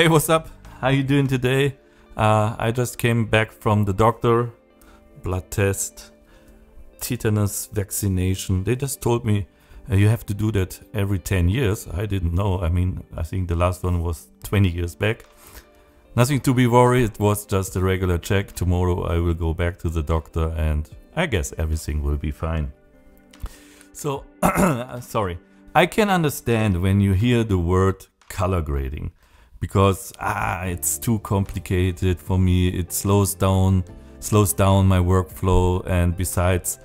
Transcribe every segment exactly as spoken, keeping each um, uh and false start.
Hey, what's up? How you doing today? Uh, I just came back from the doctor, blood test, tetanus vaccination. They just told me uh, you have to do that every ten years. I didn't know. I mean, I think the last one was twenty years back. Nothing to be worried. It was just a regular check. Tomorrow I will go back to the doctor and I guess everything will be fine. So, sorry. I can understand when you hear the word color grading. Because ah, it's too complicated for me. It slows down, slows down my workflow. And besides,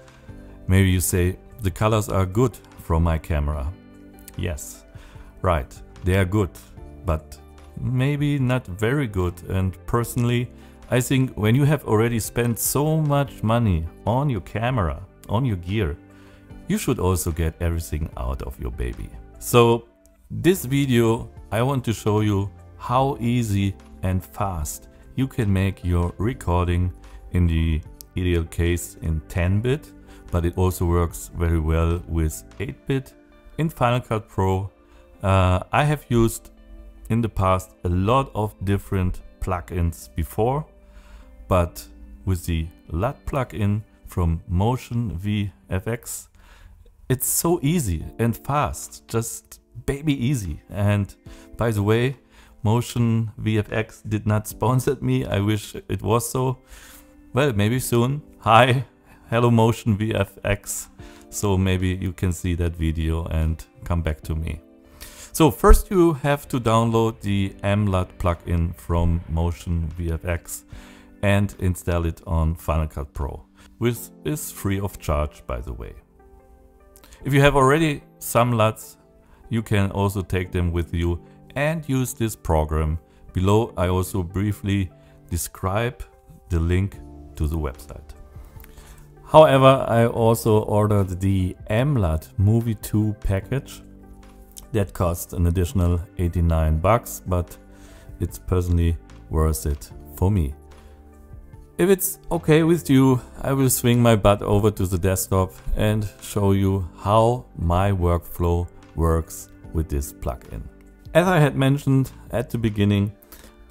maybe you say the colors are good from my camera. Yes, right, they are good, but maybe not very good. And personally, I think when you have already spent so much money on your camera, on your gear, you should also get everything out of your baby. So this video, I want to show you how easy and fast you can make your recording, in the ideal case in ten bit, but it also works very well with eight bit in Final Cut Pro. Uh, I have used in the past a lot of different plugins before, but with the L U T plugin from Motion V F X, it's so easy and fast, just baby easy. And by the way, Motion V F X did not sponsor me. I wish it was so. Well, maybe soon. Hi, hello Motion V F X. So maybe you can see that video and come back to me. So first you have to download the M L U T plugin from Motion V F X and install it on Final Cut Pro, which is free of charge, by the way. If you have already some L U Ts, you can also take them with you and use this program. Below I also briefly describe the link to the website. However, I also ordered the M L U T Movie two package. That costs an additional eighty-nine bucks, but it's personally worth it for me. If it's okay with you, I will swing my butt over to the desktop and show you how my workflow works with this plugin. As I had mentioned at the beginning,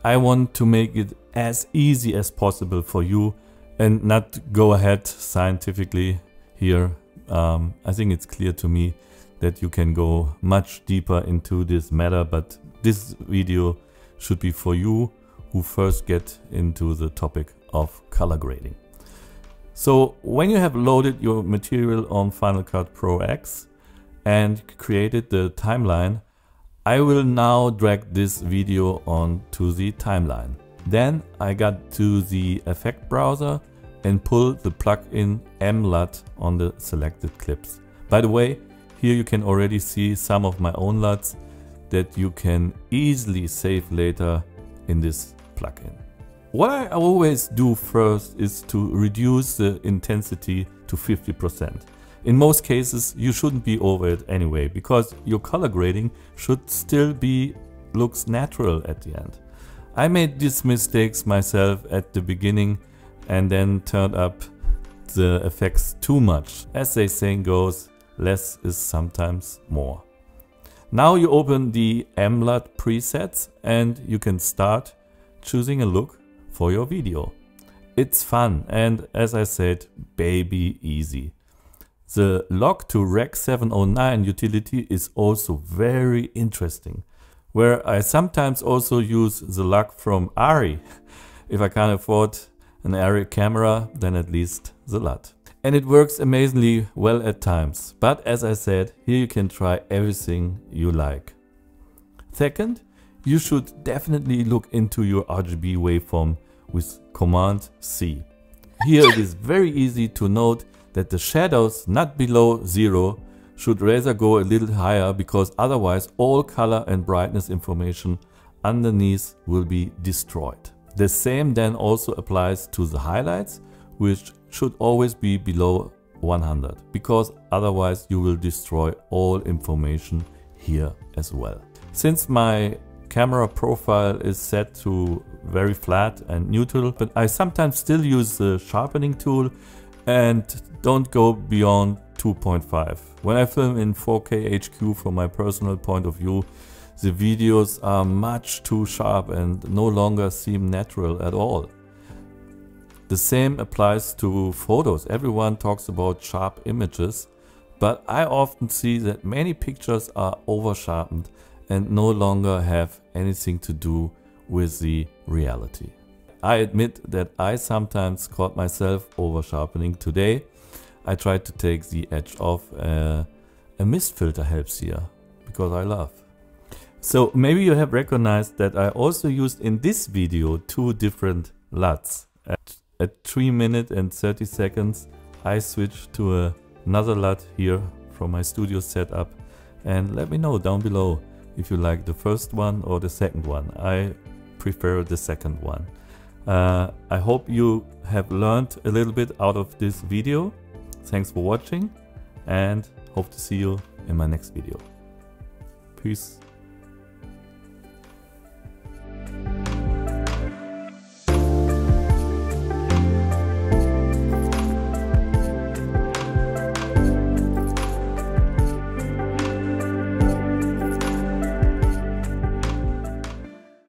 I want to make it as easy as possible for you and not go ahead scientifically here. Um, I think it's clear to me that you can go much deeper into this matter, but this video should be for you who first get into the topic of color grading. So when you have loaded your material on Final Cut Pro X, and created the timeline, I will now drag this video onto the timeline. Then I got to the effect browser and pull the plugin M L U T on the selected clips. By the way, here you can already see some of my own L U Ts that you can easily save later in this plugin. What I always do first is to reduce the intensity to fifty percent. In most cases, you shouldn't be over it anyway, because your color grading should still be looks natural at the end. I made these mistakes myself at the beginning and then turned up the effects too much. As the saying goes, less is sometimes more. Now you open the M LUT presets and you can start choosing a look for your video. It's fun and, as I said, baby easy. The log to Rec seven oh nine utility is also very interesting, where I sometimes also use the log from ARRI. If I can't afford an ARRI camera, then at least the LUT. And it works amazingly well at times. But as I said, here you can try everything you like. Second, you should definitely look into your R G B waveform with Command C. Here it is very easy to note that the shadows not below zero should rather go a little higher, because otherwise all color and brightness information underneath will be destroyed. The same then also applies to the highlights, which should always be below one hundred, because otherwise you will destroy all information here as well. Since my camera profile is set to very flat and neutral, but I sometimes still use the sharpening tool and don't go beyond two point five. When I film in four K H Q, from my personal point of view, the videos are much too sharp and no longer seem natural at all. The same applies to photos. Everyone talks about sharp images, but I often see that many pictures are oversharpened and no longer have anything to do with the reality. I admit that I sometimes caught myself oversharpening today. I tried to take the edge off. Uh, a mist filter helps here, because I love. So maybe you have recognized that I also used in this video two different LUTs. At, at three minutes and thirty seconds I switched to a, another LUT here from my studio setup, and let me know down below if you like the first one or the second one. I prefer the second one. Uh, I hope you have learned a little bit out of this video. Thanks for watching and hope to see you in my next video. Peace.